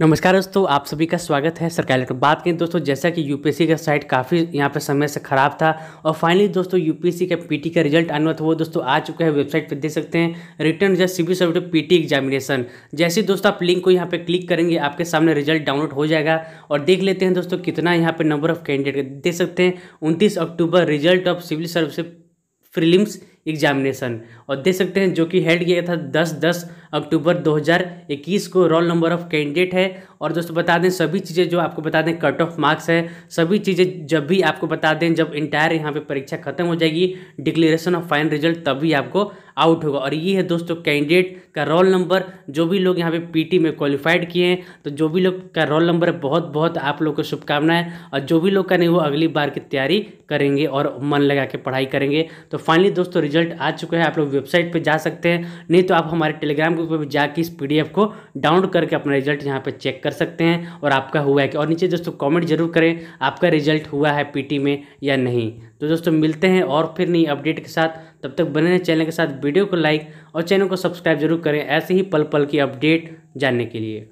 नमस्कार दोस्तों, आप सभी का स्वागत है सरकारी अलर्ट। बात करें दोस्तों, जैसा कि यूपीएससी का साइट काफ़ी यहां पर समय से ख़राब था और फाइनली दोस्तों यूपीएससी का पीटी का रिजल्ट आने वाला था, वो दोस्तों आ चुका है। वेबसाइट पर देख सकते हैं, return result civil service PT examination. जैसे दोस्तों आप लिंक को यहाँ पर क्लिक करेंगे, आपके सामने रिजल्ट डाउनलोड हो जाएगा। और देख लेते हैं दोस्तों कितना यहाँ पर नंबर ऑफ कैंडिडेट देख सकते हैं। 29 October result of civil service prelims examination. और देख सकते हैं जो कि हेल्ड किया था 10 अक्टूबर 2021 को। रोल नंबर ऑफ कैंडिडेट है। और दोस्तों बता दें सभी चीज़ें जो आपको बता दें, कट ऑफ मार्क्स है, सभी चीज़ें जब भी आपको बता दें, जब इंटायर यहाँ पे परीक्षा खत्म हो जाएगी, डिक्लेरेशन ऑफ फाइनल रिजल्ट, तभी आपको आउट होगा। और ये है दोस्तों कैंडिडेट का रोल नंबर। जो भी लोग यहाँ पे पीटी में क्वालिफाइड किए हैं, तो जो भी लोग का रोल नंबर है, बहुत बहुत आप लोग को शुभकामनाएं। और जो भी लोग का नहीं, वो अगली बार की तैयारी करेंगे और मन लगा के पढ़ाई करेंगे। तो फाइनली दोस्तों रिजल्ट आ चुका है, आप लोग वेबसाइट पर जा सकते हैं, नहीं तो आप हमारे टेलीग्राम ग्रुप पर जाकर इस PDF को डाउनलोड करके अपना रिजल्ट यहाँ पर चेक कर सकते हैं और आपका हुआ है कि। और नीचे दोस्तों कमेंट जरूर करें आपका रिजल्ट हुआ है पीटी में या नहीं। तो दोस्तों मिलते हैं और फिर नई अपडेट के साथ, तब तक बने रहें चैनल के साथ। वीडियो को लाइक और चैनल को सब्सक्राइब जरूर करें ऐसे ही पल पल की अपडेट जानने के लिए।